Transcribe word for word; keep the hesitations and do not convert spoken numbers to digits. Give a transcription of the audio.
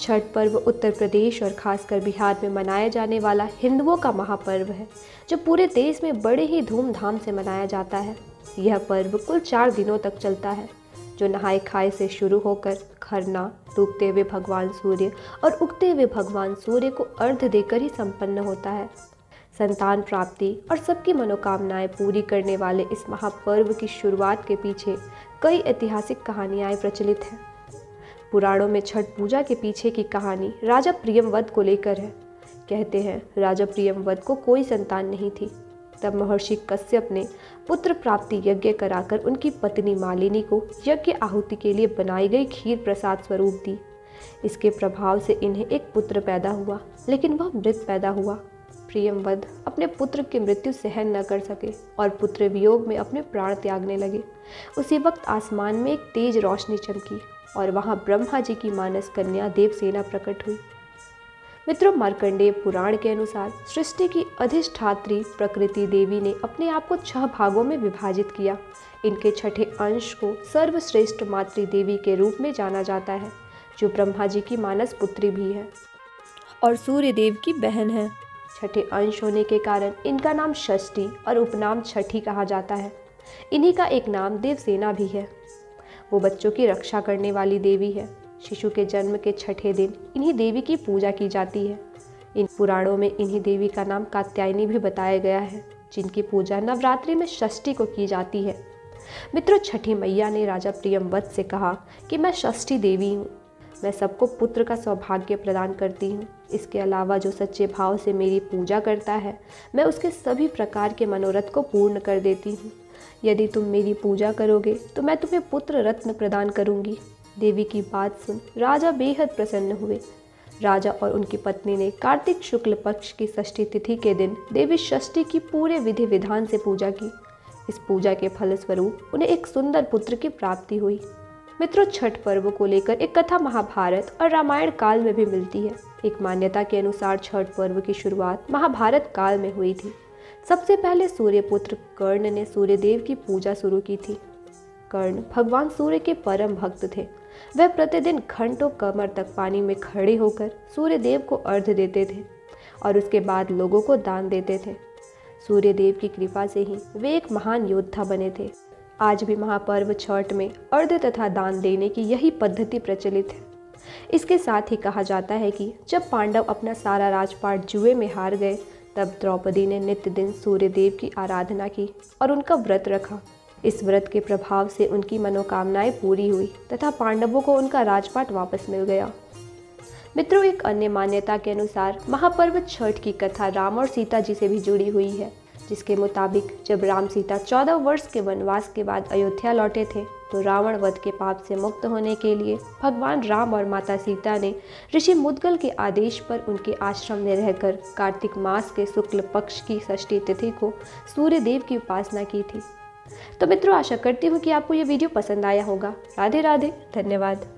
छठ पर्व उत्तर प्रदेश और खासकर बिहार में मनाया जाने वाला हिंदुओं का महापर्व है जो पूरे देश में बड़े ही धूमधाम से मनाया जाता है। यह पर्व कुल चार दिनों तक चलता है जो नहाए खाए से शुरू होकर खरना, डूबते हुए भगवान सूर्य और उगते हुए भगवान सूर्य को अर्घ्य देकर ही संपन्न होता है। संतान प्राप्ति और सबकी मनोकामनाएं पूरी करने वाले इस महापर्व की शुरुआत के पीछे कई ऐतिहासिक कहानियाँ प्रचलित हैं। पुराणों में छठ पूजा के पीछे की कहानी राजा प्रियंवद को लेकर है। कहते हैं राजा प्रियंवद को कोई संतान नहीं थी, तब महर्षि कश्यप ने पुत्र प्राप्ति यज्ञ कराकर उनकी पत्नी मालिनी को यज्ञ आहुति के लिए बनाई गई खीर प्रसाद स्वरूप दी। इसके प्रभाव से इन्हें एक पुत्र पैदा हुआ, लेकिन वह मृत पैदा हुआ। प्रियंवद अपने पुत्र की मृत्यु सहन न कर सके और पुत्र वियोग में अपने प्राण त्यागने लगे। उसी वक्त आसमान में एक तेज रोशनी चमकी और वहाँ ब्रह्मा जी की मानस कन्या देवसेना प्रकट हुई। मित्रों, मार्कंडेय पुराण के अनुसार सृष्टि की अधिष्ठात्री प्रकृति देवी ने अपने आप को छह भागों में विभाजित किया। इनके छठे अंश को सर्वश्रेष्ठ मातृ देवी के रूप में जाना जाता है, जो ब्रह्मा जी की मानस पुत्री भी है और सूर्य देव की बहन है। छठे अंश होने के कारण इनका नाम षष्ठी और उपनाम छठी कहा जाता है। इन्हीं का एक नाम देवसेना भी है। वो बच्चों की रक्षा करने वाली देवी है। शिशु के जन्म के छठे दिन इन्हीं देवी की पूजा की जाती है। इन पुराणों में इन्हीं देवी का नाम कात्यायनी भी बताया गया है, जिनकी पूजा नवरात्रि में षष्ठी को की जाती है। मित्रों, छठी मैया ने राजा प्रियंवद से कहा कि मैं षष्ठी देवी हूँ, मैं सबको पुत्र का सौभाग्य प्रदान करती हूँ। इसके अलावा जो सच्चे भाव से मेरी पूजा करता है, मैं उसके सभी प्रकार के मनोरथ को पूर्ण कर देती हूँ। यदि तुम मेरी पूजा करोगे तो मैं तुम्हें पुत्र रत्न प्रदान करूँगी। देवी की बात सुन राजा बेहद प्रसन्न हुए। राजा और उनकी पत्नी ने कार्तिक शुक्ल पक्ष की षष्ठी तिथि के दिन देवी षष्ठी की पूरे विधि विधान से पूजा की। इस पूजा के फलस्वरूप उन्हें एक सुंदर पुत्र की प्राप्ति हुई। मित्रों, छठ पर्व को लेकर एक कथा महाभारत और रामायण काल में भी मिलती है। एक मान्यता के अनुसार छठ पर्व की शुरुआत महाभारत काल में हुई थी। सबसे पहले सूर्यपुत्र कर्ण ने सूर्यदेव की पूजा शुरू की थी। कर्ण भगवान सूर्य के परम भक्त थे। वह प्रतिदिन घंटों कमर तक पानी में खड़े होकर सूर्यदेव को अर्घ्य देते थे और उसके बाद लोगों को दान देते थे। सूर्यदेव की कृपा से ही वे एक महान योद्धा बने थे। आज भी महापर्व छठ में अर्घ्य तथा दान देने की यही पद्धति प्रचलित है। इसके साथ ही कहा जाता है कि जब पांडव अपना सारा राजपाट जुए में हार गए, तब द्रौपदी ने नित्यदिन सूर्यदेव की आराधना की और उनका व्रत रखा। इस व्रत के प्रभाव से उनकी मनोकामनाएं पूरी हुई तथा पांडवों को उनका राजपाट वापस मिल गया। मित्रों, एक अन्य मान्यता के अनुसार महापर्व छठ की कथा राम और सीता जी से भी जुड़ी हुई है, जिसके मुताबिक जब राम सीता चौदह वर्ष के वनवास के बाद अयोध्या लौटे थे, तो रावण वध के पाप से मुक्त होने के लिए भगवान राम और माता सीता ने ऋषि मुद्गल के आदेश पर उनके आश्रम में रहकर कार्तिक मास के शुक्ल पक्ष की षष्ठी तिथि को सूर्यदेव की उपासना की थी। तो मित्रों, आशा करती हूँ कि आपको यह वीडियो पसंद आया होगा। राधे राधे, धन्यवाद।